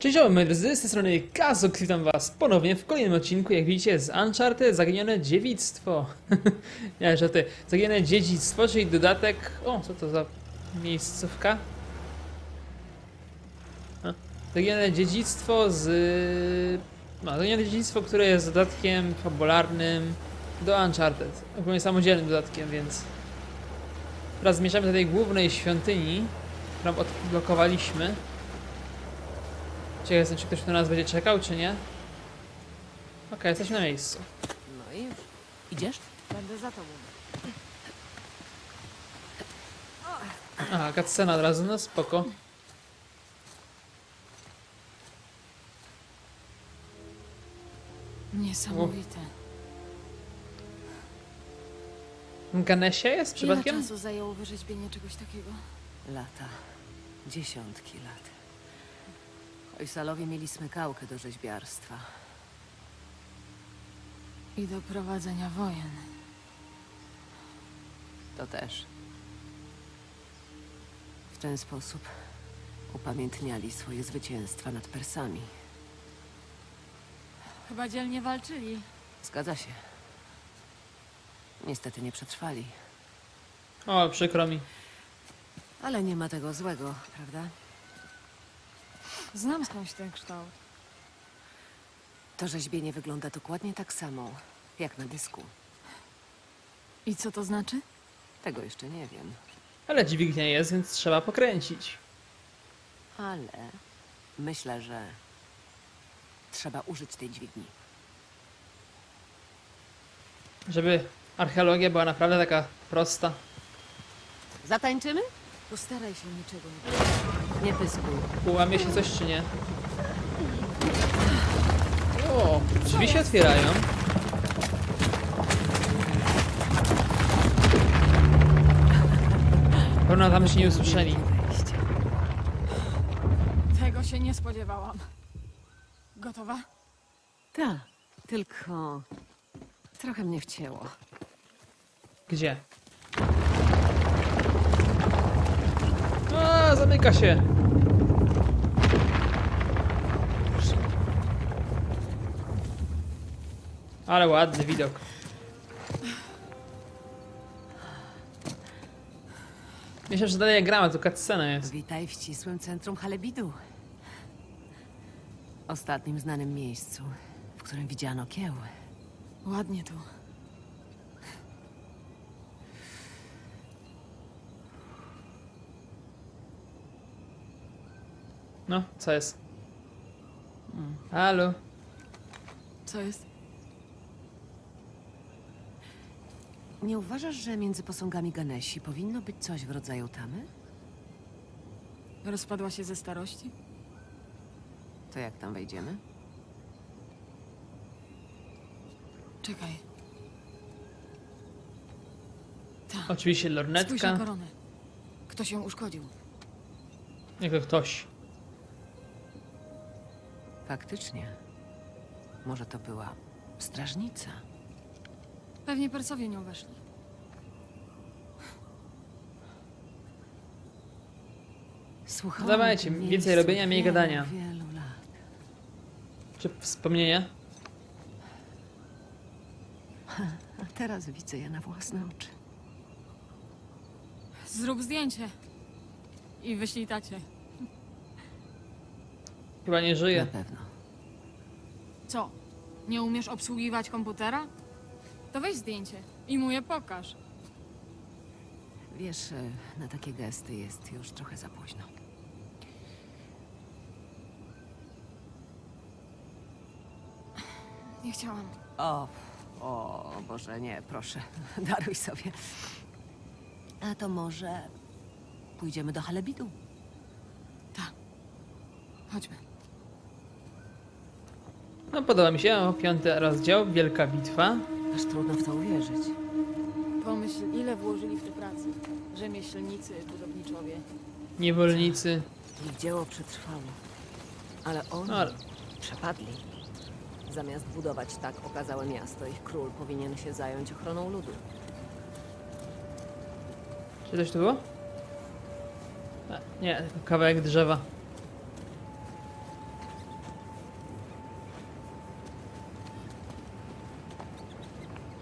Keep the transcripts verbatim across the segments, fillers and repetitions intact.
Cześć, moi drodzy, z tej strony Kazuk, witam was ponownie w kolejnym odcinku, jak widzicie, z Uncharted: Zaginione dziedzictwo. Nie, żarty. Zaginione dziedzictwo, czyli dodatek... O, co to za miejscówka? A. Zaginione dziedzictwo z... No, Zaginione dziedzictwo, które jest dodatkiem fabularnym do Uncharted. Ogólnie samodzielnym dodatkiem, więc... Teraz zmierzamy do tej głównej świątyni, którą odblokowaliśmy. Ciekawe jestem, czy ktoś na nas będzie czekał, czy nie? Okej, okay, jesteśmy na miejscu. No i już. Idziesz? Będę za tobą. A, cutscena od razu, no spoko. Niesamowite. Uf. Ganesia jest przypadkiem? Ile czasu zajęło wyrzeźbienie czegoś takiego? Lata. Dziesiątki lat. Hojsalowie mieli smykałkę do rzeźbiarstwa. I do prowadzenia wojen. To też. W ten sposób upamiętniali swoje zwycięstwa nad Persami. Chyba dzielnie walczyli. Zgadza się. Niestety nie przetrwali. O, przykro mi. Ale nie ma tego złego, prawda? Znam skądś ten kształt. To rzeźbienie wygląda dokładnie tak samo, jak na dysku. I co to znaczy? Tego jeszcze nie wiem. Ale dźwignia jest, więc trzeba pokręcić. Ale myślę, że trzeba użyć tej dźwigni. Żeby archeologia była naprawdę taka prosta. Zatańczymy? Postaraj się niczego nie robić. Nie pysku. Ułamie się coś czy nie? O, drzwi się otwierają. Pewno tam się nie usłyszeli. Tego się nie spodziewałam. Gotowa? Tak, tylko... trochę mnie wcięło. Gdzie? A, zamyka się. Ale ładny widok. Myślę, że dalej grama, tu cutscena jest. Witaj w ścisłym centrum Halebidu. Ostatnim znanym miejscu, w którym widziano kieł. Ładnie tu. No, co jest? Halo? Co jest? Nie uważasz, że między posągami Ganesi powinno być coś w rodzaju tamy? Rozpadła się ze starości? To jak tam wejdziemy? Czekaj. Ta. Oczywiście lornetka. Spójrz na koronę. Ktoś ją uszkodził. Jako ktoś. Faktycznie. Może to była strażnica. Pewnie Persowie nią weszli. Słuchaj. Dawajcie, więcej robienia, mniej gadania. Wielu lat. Czy wspomnienia? A teraz widzę je na własne oczy. Zrób zdjęcie. I wyślij tacie. Chyba nie żyje. Na pewno. Co? Nie umiesz obsługiwać komputera? To weź zdjęcie i mu je pokaż. Wiesz, na takie gesty jest już trochę za późno. Nie chciałam. O, o Boże, nie, proszę. Daruj sobie. A to może pójdziemy do Halebidu? Tak. Chodźmy. No podoba mi się, o, piąty rozdział, wielka bitwa. Aż trudno w to uwierzyć. Pomyśl, ile włożyli w tę pracę. Rzemieślnicy, budowniczowie. Niewolnicy. Ich dzieło przetrwało. Ale oni Ale. przepadli. Zamiast budować tak okazałe miasto, ich król powinien się zająć ochroną ludu. Czy coś tu było? A, nie, kawałek drzewa.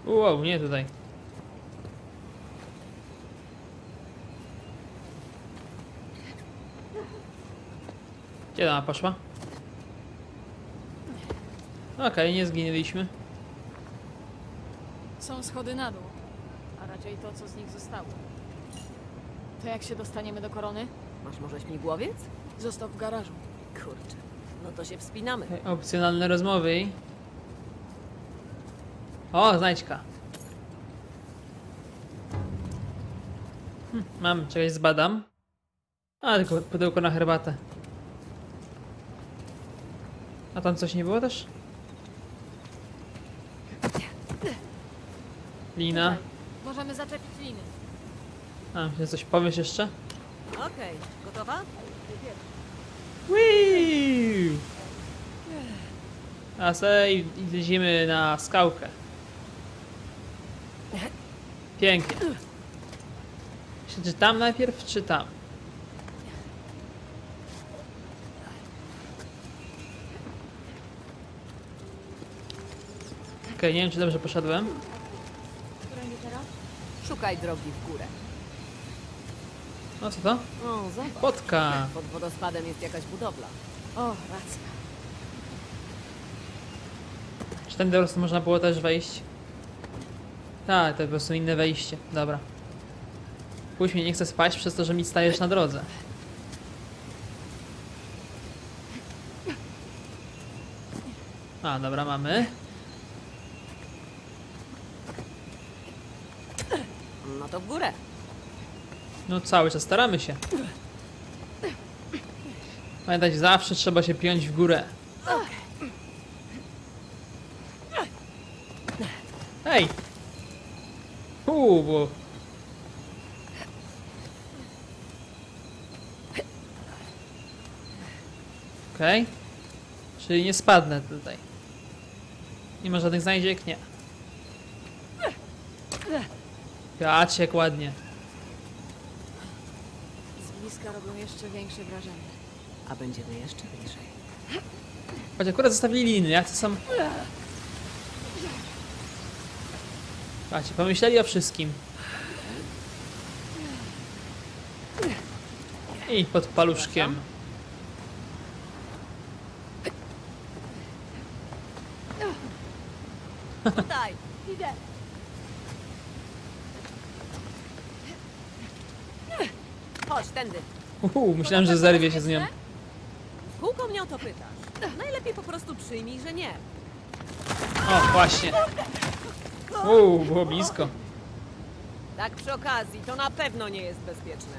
Wow, nie tutaj. Gdzie ona poszła? Okej, okay, nie zginęliśmy. Są schody na dół, a raczej to, co z nich zostało. To jak się dostaniemy do korony? Masz może śmigłowiec? Został w garażu. Kurczę, no to się wspinamy. Okay, opcjonalne rozmowy. O, znajdźka. Hm, mam, czegoś zbadam. A, tylko pudełko na herbatę. A tam coś nie było też? Lina. Możemy zaczepić liny. A, myślę, coś powiesz jeszcze? Okej, okay. Gotowa? Wiii! A sobie idziemy na skałkę. Pięknie. Czy tam najpierw, czy tam? Okej, okay, nie wiem, czy dobrze poszedłem. Szukaj drogi w górę. No co to? O, zobacz. Podka. Pod wodospadem jest jakaś budowla. O, racja. Czy ten po prostu można było też wejść? Tak, to po prostu inne wejście. Dobra. Pójdź mnie, nie chcę spać przez to, że mi stajesz na drodze. A, dobra, mamy. No to w górę. No cały czas staramy się. Pamiętać, zawsze trzeba się piąć w górę. Hej! Uuu, bo... Okej. Okay. Czyli nie spadnę tutaj. Nie ma żadnych znajdziek? Nie. Patrzcie, jak ładnie. Z bliska robią jeszcze większe wrażenie. A będziemy jeszcze bliżej. Choć akurat zostawili liny, ja chcę sam... Patrzcie, pomyśleli o wszystkim. I pod paluszkiem. Tutaj, idę. Chodź, tędy. Uhu, myślałem, że zerwie się z nią. Kółko mnie o to pytasz. Najlepiej po prostu przyjmij, że nie. O, właśnie. Uuu, było blisko. Tak przy okazji, to na pewno nie jest bezpieczne.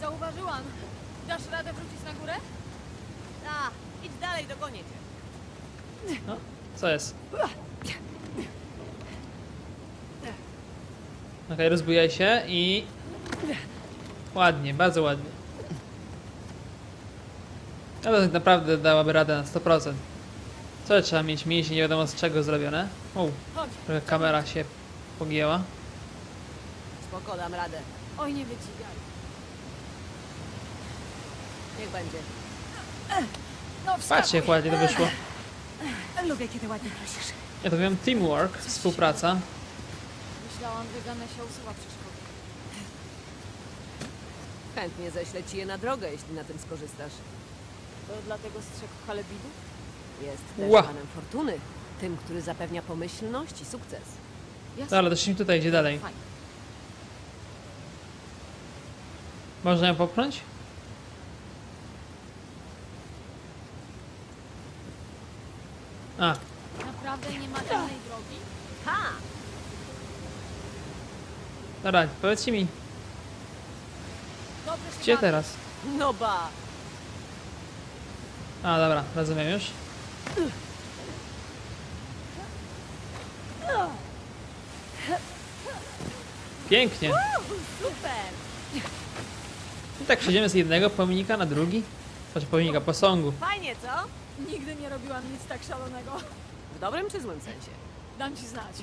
Zauważyłam. Dasz radę wrócić na górę? Tak, idź dalej, dogonię cię. No, co jest? Okej, okay, rozbujaj się i... Ładnie, bardzo ładnie. Ale tak naprawdę dałaby radę na sto procent. Co trzeba mieć mięśnie, nie wiadomo z czego zrobione. O, trochę kamera się pogięła. Spoko, dam radę. Oj, nie wyciągaj. Niech będzie. No, patrzcie, jak ładnie to wyszło. Lubię, kiedy ładnie prosisz. Ja to wiem, teamwork, współpraca. Myślałam, że Ganesha usuwa przeszkody. Chętnie ześlę ci je na drogę, jeśli na tym skorzystasz. To dlatego strzegł Halebidu? Jest też wow. Panem fortuny. Tym, który zapewnia pomyślność i sukces. Jasne. Ale dość mi tutaj idzie dalej. Fajne. Można ją popchnąć? A. Naprawdę nie ma żadnej drogi? Ha! Dobra, powiedzcie mi. Gdzie teraz? No ba. A, dobra, rozumiem już. Pięknie. I tak przejdziemy z jednego pomnika na drugi. Znaczy pomnika, posągu. Fajnie, co? Nigdy nie robiłam nic tak szalonego. W dobrym czy złym sensie? Dam ci znać.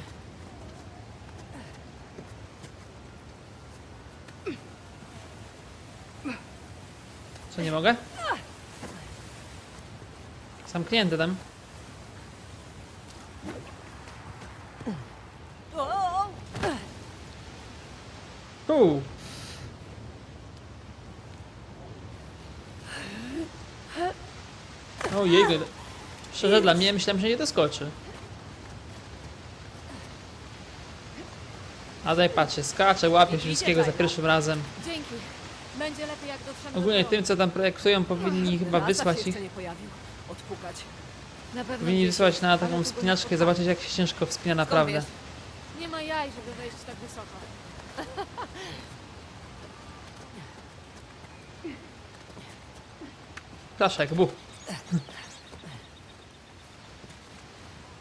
Co, nie mogę? Zamknięty tam. Ojej, szczerze dla mnie myślałem, że nie doskoczy. A tutaj patrzcie, skacze, łapie się wszystkiego za pierwszym razem. Dzięki. Będzie lepiej, jak dotrzemy. Ogólnie tym, co tam projektują, powinni chyba wysłać ich. Powinni wysłać na taką wspinaczkę, zobaczyć, jak się ciężko wspina naprawdę. Nie ma jaj, żeby wejść tak wysoko. Plaszek, buch.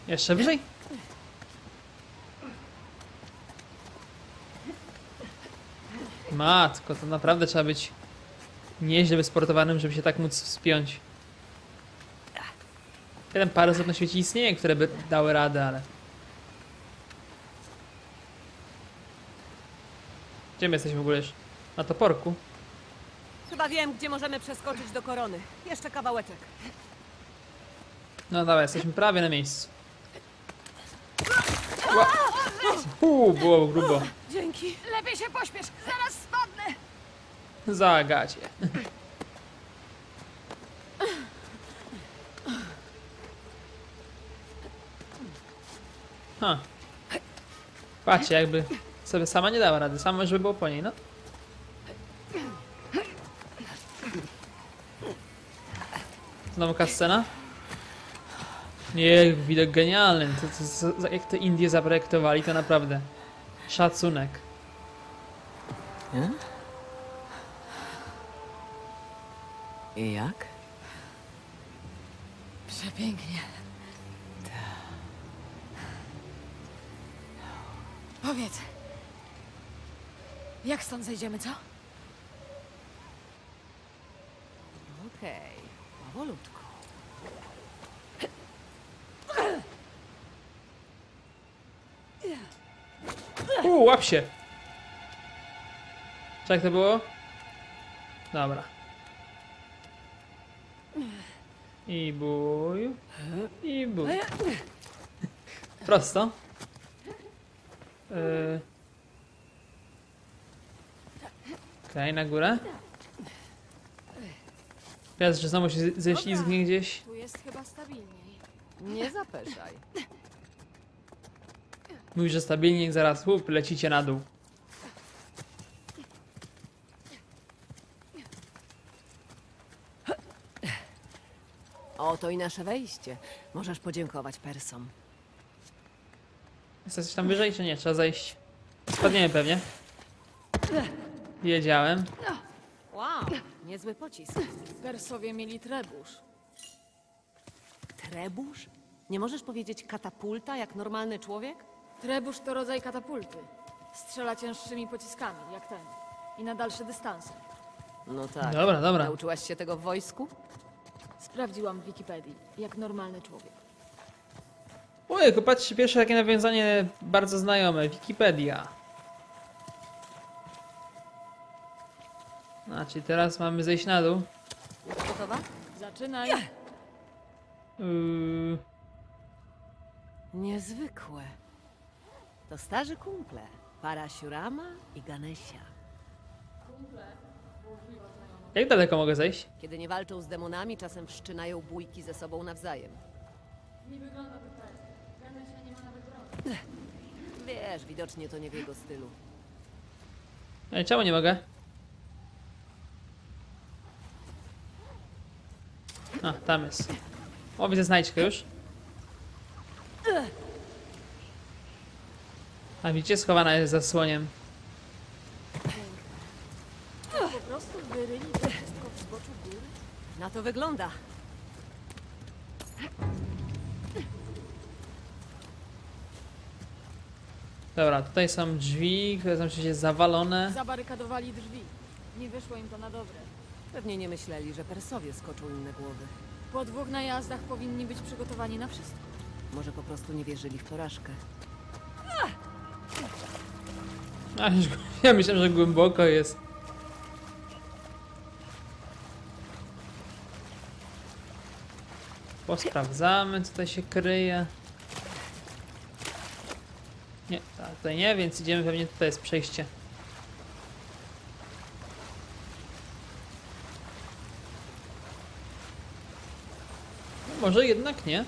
Jeszcze wyżej? Matko, to naprawdę trzeba być nieźle wysportowanym, żeby się tak móc wspiąć. Jeden parę osób na świecie istnieje, które by dały radę, ale... Gdzie my jesteśmy w ogóle już? Na toporku? Chyba wiem, gdzie możemy przeskoczyć do korony. Jeszcze kawałeczek. No dawaj, jesteśmy prawie na miejscu. Uuu, było grubo. Dzięki. Lepiej się pośpiesz, zaraz spadnę. Za gacie. Ha. Patrzcie, jakby sobie sama nie dała rady, sama żeby było po niej, no. Znowu kascena? Nie, widok genialny. To, to, to, jak te Indie zaprojektowali, to naprawdę szacunek. Hmm? I jak? Przepięknie. Powiedz, jak stąd zejdziemy, co? Okej, okay. Powolutku. Uuu, łap się! Co jak to było? Dobra. I bój. I bój. Prosto. Yy. Okej, okay, na górę. Teraz, że znowu się ześlizgnie gdzieś. Tu jest chyba stabilniej. Nie zapeszaj. Mówisz, że stabilnie, zaraz łup, lecicie na dół. Oto i nasze wejście. Możesz podziękować Persom. Jesteś tam wyżej, czy nie? Trzeba zejść. Spadniemy pewnie. Wiedziałem. Wow, niezły pocisk. Persowie mieli trebusz. Trebusz? Nie możesz powiedzieć katapulta jak normalny człowiek? Trebusz to rodzaj katapulty. Strzela cięższymi pociskami, jak ten. I na dalsze dystanse. No tak. Dobra, dobra. Nauczyłaś się tego w wojsku? Sprawdziłam w Wikipedii, jak normalny człowiek. Ojej, patrzcie, pierwsze takie nawiązanie bardzo znajome. Wikipedia. Znaczy, teraz mamy zejść na dół. Gotowa? Zaczynaj. Yy... Niezwykłe. To starzy kumple, Paraśurama i Ganesha. Jak daleko mogę zejść? Kiedy nie walczą z demonami, czasem wszczynają bójki ze sobą nawzajem. Nie wygląda to tak. Ganesha nie ma nawet broni. Wiesz, widocznie to nie w jego stylu. Ale czemu nie mogę? A, tam jest. O, widzę znajdźkę już. A widzicie, schowana jest za słoniem. Po prostu wyryli to wszystko w zboczu góry. Na to wygląda. Dobra, tutaj są drzwi, które są się zawalone. Zabarykadowali drzwi. Nie wyszło im to na dobre. Pewnie nie myśleli, że Persowie skoczą im na głowy. Po dwóch najazdach powinni być przygotowani na wszystko. Może po prostu nie wierzyli w porażkę. Ja myślę, że głęboko jest. Posprawdzamy, co tutaj się kryje. Nie, tutaj nie, więc idziemy pewnie, tutaj jest przejście. może jednak nie.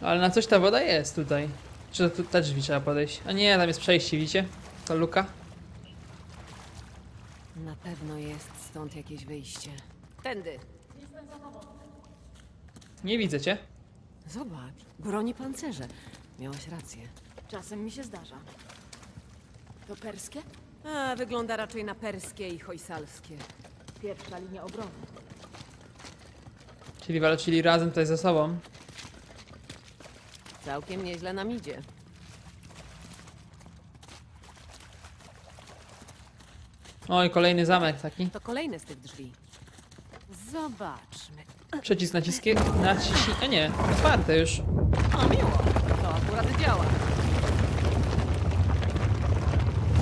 Ale na coś ta woda jest tutaj. Czy tu te drzwi trzeba podejść? A nie, tam jest przejście, widzicie? Ta luka. Na pewno jest stąd jakieś wyjście. Tędy. Nie widzę cię. Zobacz, broni pancerze. Miałaś rację. Czasem mi się zdarza. To perskie? A, wygląda raczej na perskie i hojsalskie. Pierwsza linia obrony. Czyli walczyli razem tutaj ze sobą. Całkiem nieźle nam idzie. Oj, kolejny zamek taki. To kolejny z tych drzwi. Zobaczmy. Przycisk naciski... naciśnij... A nie, otwarte już. O, miło. To akurat działa.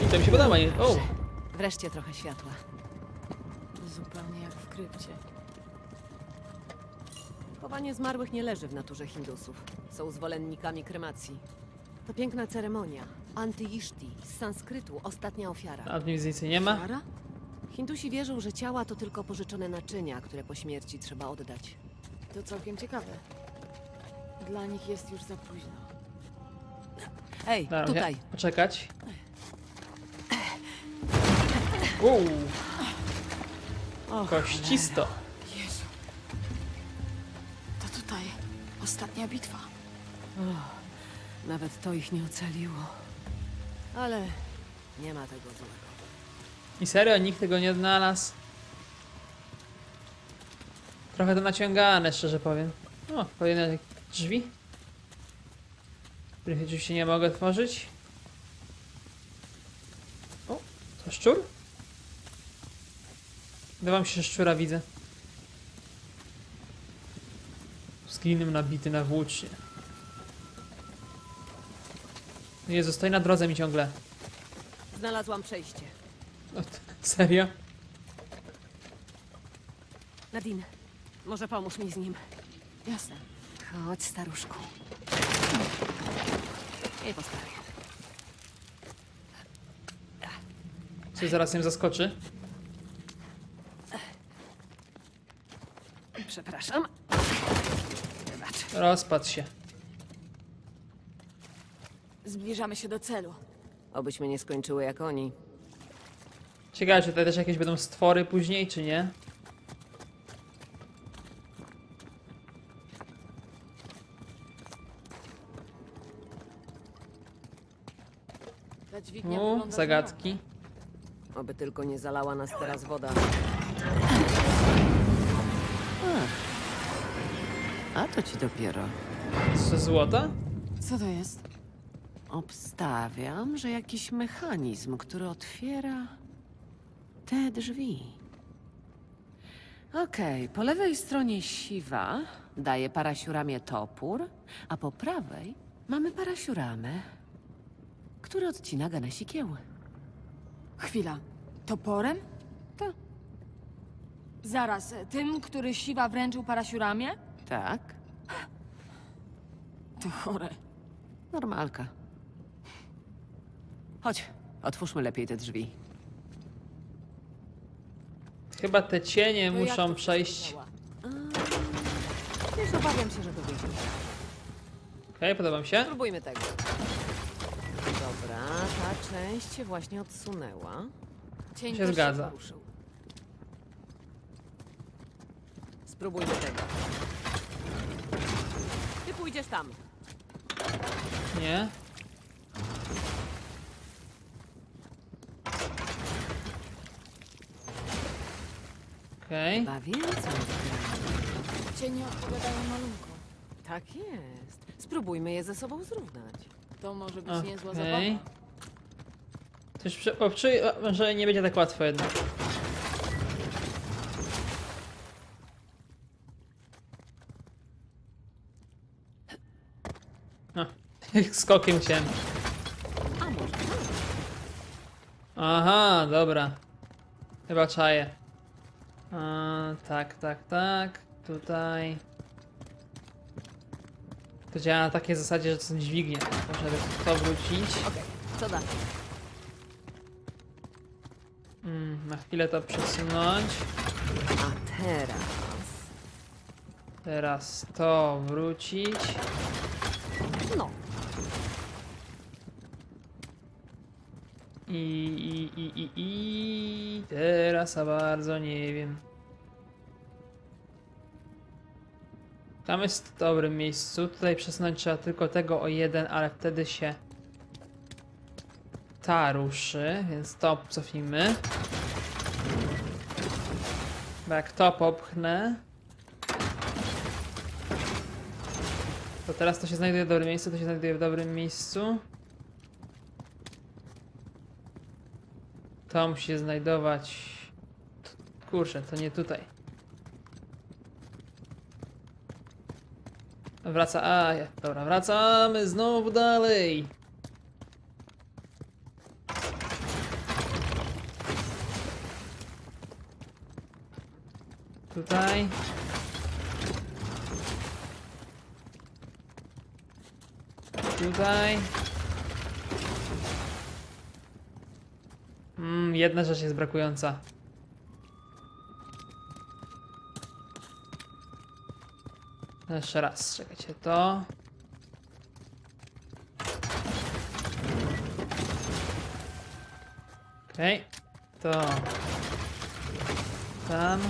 I to mi się podoba. O. Wreszcie trochę światła. Zupełnie jak w krypcie. Chowanie zmarłych nie leży w naturze Hindusów. Są zwolennikami kremacji. To piękna ceremonia. Anti-ishti, z sanskrytu, ostatnia ofiara. A w nim nic nie ma? Ofiara? Hindusi wierzą, że ciała to tylko pożyczone naczynia, które po śmierci trzeba oddać. To całkiem ciekawe. Dla nich jest już za późno. Ej, dobra, tutaj. Ja, poczekać. Uuu. Kościsto. Jezu. To tutaj ostatnia bitwa. Oh. Nawet to ich nie ocaliło. Ale nie ma tego złego. I serio, nikt tego nie odnalazł. Trochę to naciągane, szczerze powiem. O, kolejne drzwi. Których oczywiście nie mogę otworzyć. O, to szczur? Dawam się, że szczura widzę. Z glinem nabity na włócznie. Jezu, stoi na drodze mi ciągle. Znalazłam przejście. O, serio? Nadine, może pomóż mi z nim. Jasne. Chodź, staruszku. Nie postawię. Coś zaraz ją zaskoczy. Przepraszam. Wybacz. Rozpadł się. Zbliżamy się do celu. Obyśmy nie skończyły jak oni. Ciekawe, czy tutaj też jakieś będą stwory później, czy nie? U, zagadki. Oby tylko nie zalała nas teraz woda. A, A to ci dopiero. Co, złota? Co to jest? Obstawiam, że jakiś mechanizm, który otwiera te drzwi. Okej, okay, po lewej stronie Siwa daje Paraśuramie topór, a po prawej mamy Paraśuramę, który odcina Ganesi kieł. Chwila, toporem? Tak. Zaraz, tym, który Siwa wręczył Paraśuramie? Tak. To chore. Normalka. Chodź, otwórzmy lepiej te drzwi. Chyba te cienie to muszą przejść. Już obawiam się, że to wyjdzie. Okej, podoba mi się. Spróbujmy tego. Dobra, ta część się właśnie odsunęła. Cień się zgadza. Się Spróbujmy tego. Ty pójdziesz tam. Nie. Okej. Okay. Cienie odpowiadają malunku. Tak jest. Spróbujmy je ze sobą zrównać. To może być okay. Niezła zabawa. Coś obczuję, że nie będzie tak łatwo jednak. No, skokiem cię. Aha, dobra. Chyba czaję. A, tak, tak, tak. Tutaj. To działa na takiej zasadzie, że to są dźwignie. Muszę to wrócić. Okej, okay. Co dalej? Mm, na chwilę to przesunąć. A teraz... Teraz to wrócić. No. I, i, i, i, i teraz za bardzo nie wiem. Tam jest w dobrym miejscu. Tutaj przesunąć trzeba tylko tego o jeden, ale wtedy się ta ruszy, więc to cofnijmy. Bo jak to popchnę, to teraz to się znajduje w dobrym miejscu, to się znajduje w dobrym miejscu. To musi się znajdować... Kurczę, to nie tutaj. Wraca... A, dobra, wracamy znowu dalej. Tutaj... Tutaj. Mm, jedna rzecz jest brakująca. Jeszcze raz, czekajcie, to. Okej, okay. To. Tam.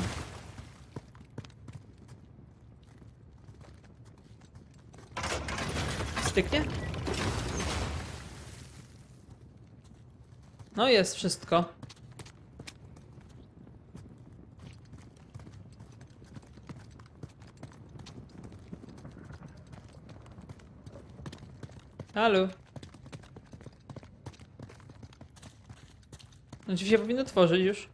Styknie? No jest wszystko. Halo. No ci się powinno tworzyć już.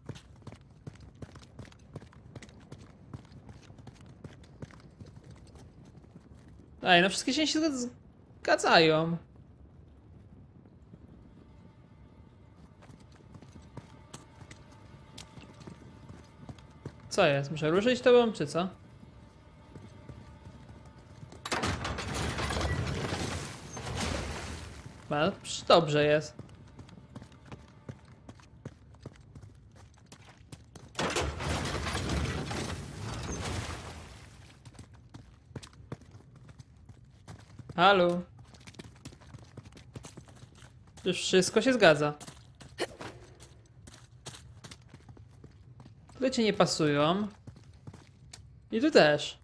Ej, no wszystkie się zgadzają. Co jest? Muszę ruszyć tobą, czy co? No, dobrze jest. Halo. Już wszystko się zgadza. Te nie pasują. I tu też.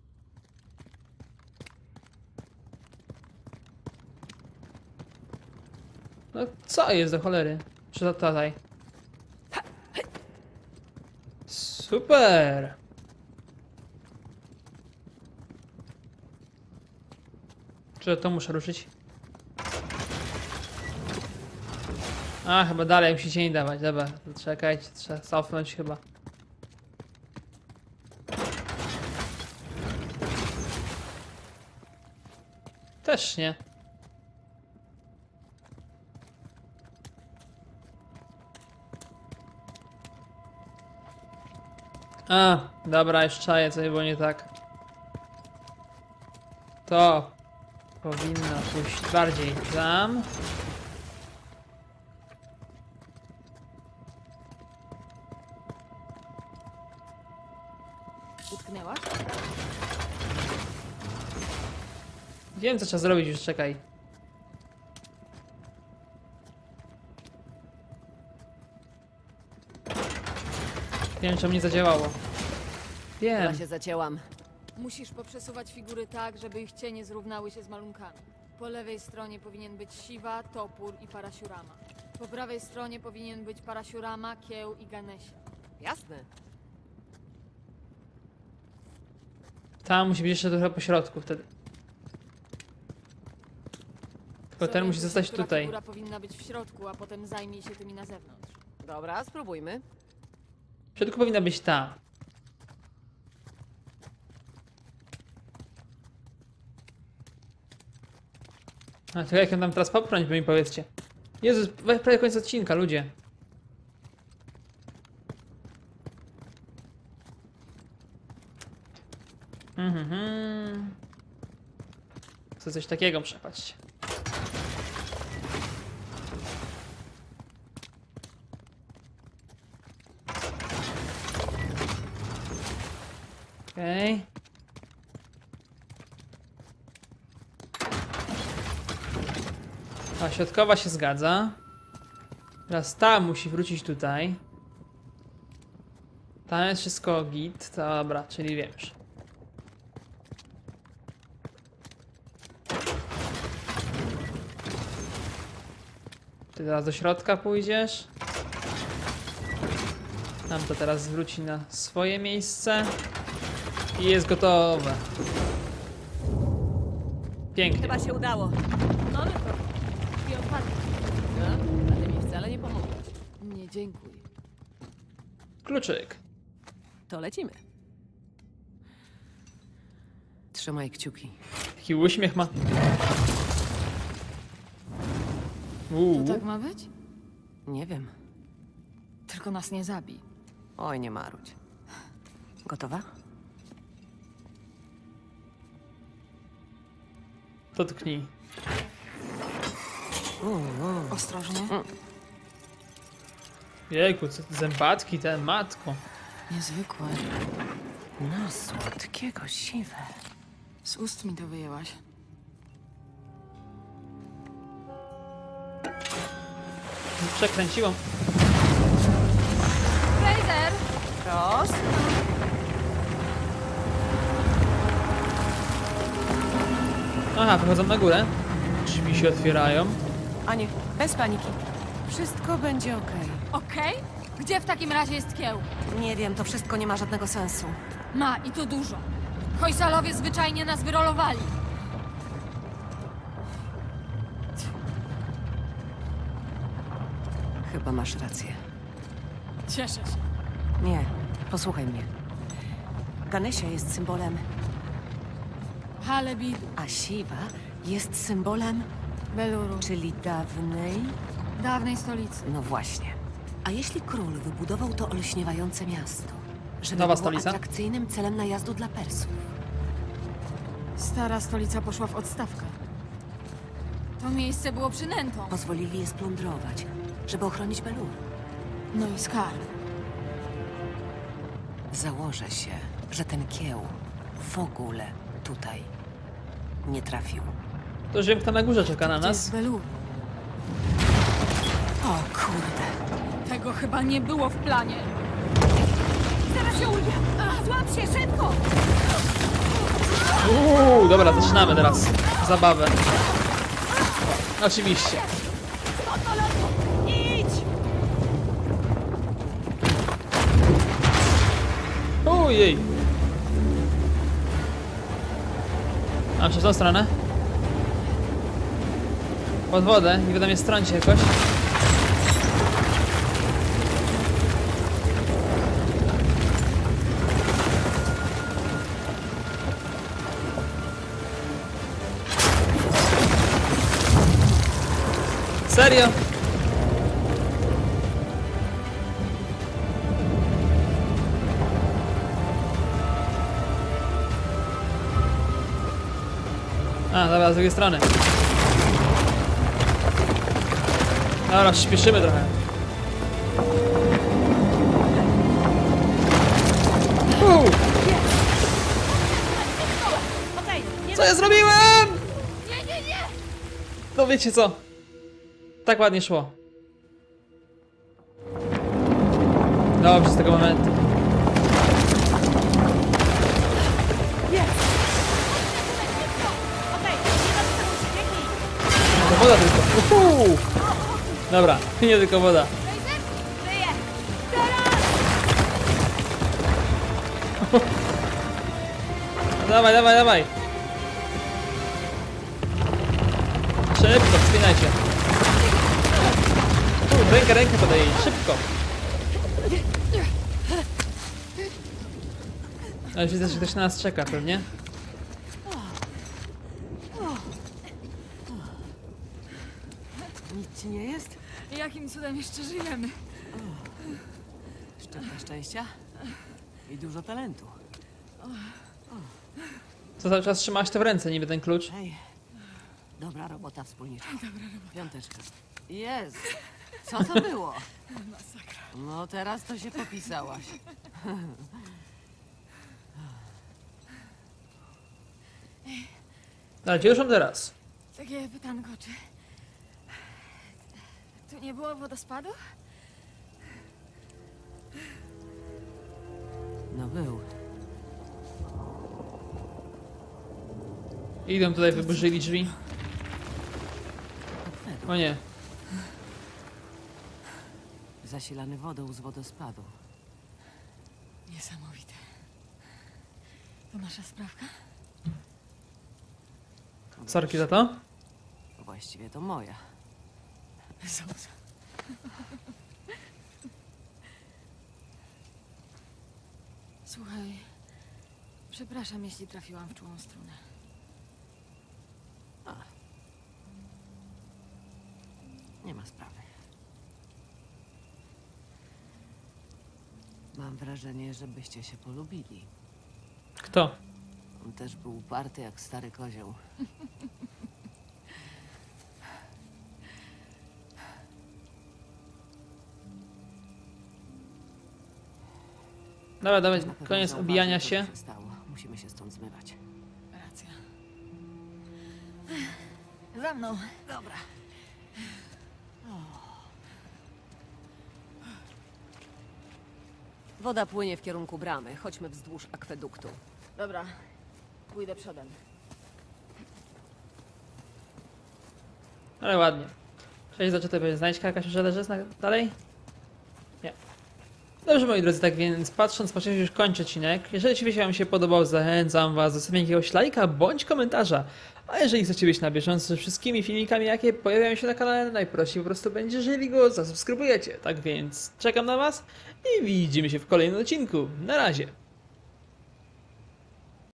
No co jest do cholery? Czy to tutaj? Super. Czy to muszę ruszyć? A, chyba dalej musi się nie dawać. Dobra, czekajcie, trzeba cofnąć chyba. Też nie. A, dobra, już czaję, co było nie tak. To powinno pójść bardziej tam. Utknęłaś? Wiem, co trzeba zrobić, już czekaj. Wiem, czemu nie zadziałało. Wiem. Ja się zacięłam. Musisz poprzesuwać figury tak, żeby ich cienie zrównały się z malunkami. Po lewej stronie powinien być Siwa, Topór i Paraśurama. Po prawej stronie powinien być Paraśurama, Kieł i Ganesia. Jasne. Tam musi być jeszcze trochę po środku wtedy. Tylko ten musi zostać tutaj. Figura powinna być w środku, a potem zajmij się tymi na zewnątrz. Dobra, spróbujmy. W środku powinna być ta. A to jak ją tam teraz popchnąć, by mi powiedzcie. Jezus, prawie koniec odcinka, ludzie. Mhm, mhm. Chcę coś takiego, przepatrzcie. Okej. Okay. A środkowa się zgadza. Teraz ta musi wrócić tutaj. Tam jest wszystko git. Dobra, czyli wiesz. Ty teraz do środka pójdziesz. Tam to teraz wróci na swoje miejsce. I jest gotowe. Pięknie. Chyba się udało. No ale to... I odpadnie. No, ale mi wcale nie pomogłeś. Nie, dziękuję. Kluczyk. To lecimy. Trzymaj kciuki. Jaki uśmiech ma. Uuu. To tak ma być? Nie wiem. Tylko nas nie zabij. Oj, nie marudź. Gotowa? To tknij. Ostrożnie. Jejku, co te zębatki, te matko. Niezwykłe. No, słodkiego siwe. Z ust mi to wyjęłaś. Przekręciłam. Fraser! Prost. Aha, wychodzą na górę. Drzwi się otwierają. A nie, bez paniki. Wszystko będzie okej. Okej? Gdzie w takim razie jest kieł? Nie wiem, to wszystko nie ma żadnego sensu. Ma, i to dużo. Hojsalowie zwyczajnie nas wyrolowali. Chyba masz rację. Cieszę się. Nie, posłuchaj mnie. Ganesia jest symbolem... Halebidu. A Siwa jest symbolem... Beluru. Czyli dawnej... Dawnej stolicy. No właśnie. A jeśli król wybudował to olśniewające miasto, żeby Nowa było stolica? Atrakcyjnym celem najazdu dla Persów? Stara stolica poszła w odstawkę. To miejsce było przynętą. Pozwolili je splądrować, żeby ochronić Beluru. No i skarb. Założę się, że ten kieł w ogóle tutaj nie trafił. To ziemka na górze czeka na nas. O kurde. Tego chyba nie było w planie. Zaraz się ulgę. Złap się szybko. Uuu, dobra, zaczynamy teraz zabawę. Oczywiście. Ojej. A przez tą stronę? Pod wodę, nie wiadomo, jest strąć jakoś. Serio? A, dobra, z drugiej strony. Dobra, śpieszymy trochę. Uuu. Co ja zrobiłem? Nie, nie, nie! No wiecie co? Tak ładnie szło. Dobrze, z tego momentu. To woda tylko. Uhu. Dobra, nie tylko woda. Dawaj, dawaj, dawaj. Szybko, wspinajcie. U, rękę, rękę podaj. Szybko. Ale widzę, że ktoś na nas czeka pewnie. Nic ci nie jest? Jakim cudem jeszcze żyjemy? Szczepka szczęścia i dużo talentu. Co cały czas trzymałaś to w ręce, niby ten klucz? Hej. Dobra robota, wspólniczka. Dobra robota. Piąteczka. Jest! Co to było? Masakra. No teraz to się popisałaś. Ale gdzie już mam teraz? Takie pytanko, czy... Tu nie było wodospadu? No był. Idą tutaj, wyburzyli drzwi. O nie. Zasilany wodą z wodospadu. Niesamowite. To nasza sprawka? Sarki za to? Właściwie to moja. Sos. Słuchaj, przepraszam, jeśli trafiłam w czułą strunę. A. Nie ma sprawy. Mam wrażenie, że byście się polubili. Kto? On też był uparty jak stary kozioł. Dobra, dawaj, koniec ubijania się. Musimy się stąd zmywać. Racja. Za mną. Dobra. Woda płynie w kierunku bramy. Chodźmy wzdłuż akweduktu. Dobra. Pójdę przodem. Ale ładnie. Cześć, za czy to będzie znajdźka jakaś, że leży dalej? Nie. Dobrze, moi drodzy, tak więc patrząc, po części już kończę odcinek. Jeżeli ci wam się podobał, zachęcam was do zostawienia jakiegoś lajka bądź komentarza. A jeżeli chcecie być na bieżąco ze wszystkimi filmikami, jakie pojawiają się na kanale, najprościej po prostu będzie, jeżeli go zasubskrybujecie. Tak więc czekam na was i widzimy się w kolejnym odcinku. Na razie.